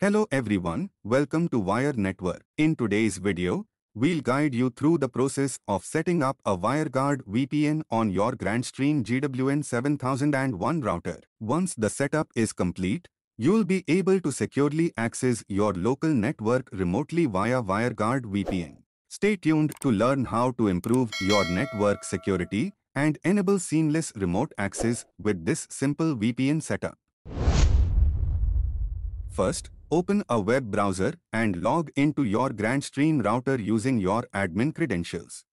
Hello everyone, welcome to Wire Network. In today's video, we'll guide you through the process of setting up a WireGuard VPN on your Grandstream GWN 7001 router. Once the setup is complete, you'll be able to securely access your local network remotely via WireGuard VPN. Stay tuned to learn how to improve your network security and enable seamless remote access with this simple VPN setup. First, open a web browser and log into your Grandstream router using your admin credentials.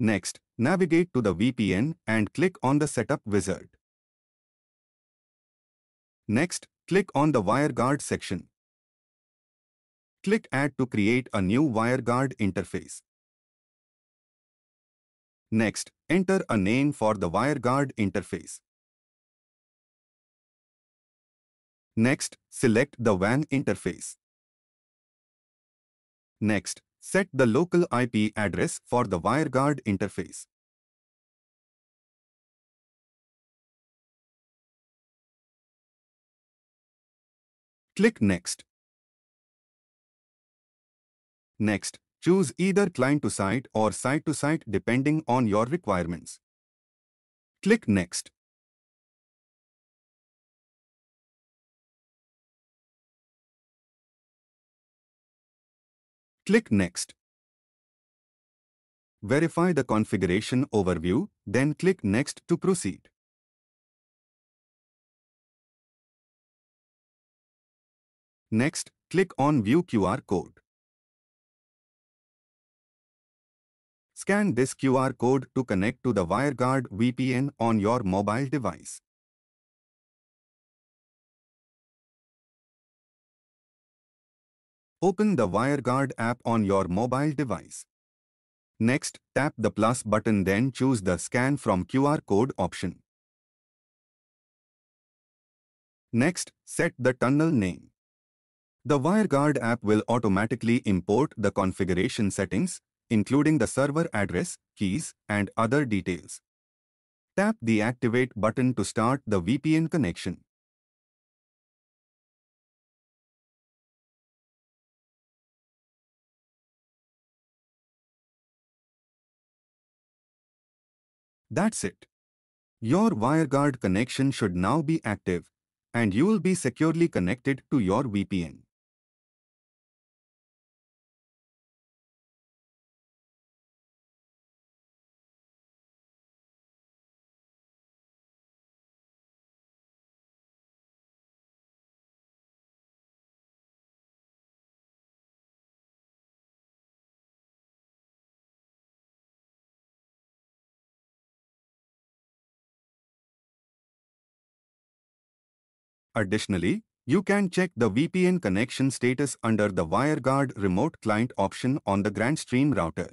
Next, navigate to the VPN and click on the Setup wizard. Next, click on the WireGuard section. Click Add to create a new WireGuard interface. Next, enter a name for the WireGuard interface. Next, select the WAN interface. Next, set the local IP address for the WireGuard interface. Click Next. Next, choose either client-to-site or site-to-site depending on your requirements. Click Next. Click Next. Verify the configuration overview, then click Next to proceed. Next, click on View QR code. Scan this QR code to connect to the WireGuard VPN on your mobile device. Open the WireGuard app on your mobile device. Next, tap the plus button, then choose the Scan from QR code option. Next, set the tunnel name. The WireGuard app will automatically import the configuration settings, including the server address, keys, and other details. Tap the Activate button to start the VPN connection. That's it. Your WireGuard connection should now be active, and you will be securely connected to your VPN. Additionally, you can check the VPN connection status under the WireGuard Remote Client option on the Grandstream router.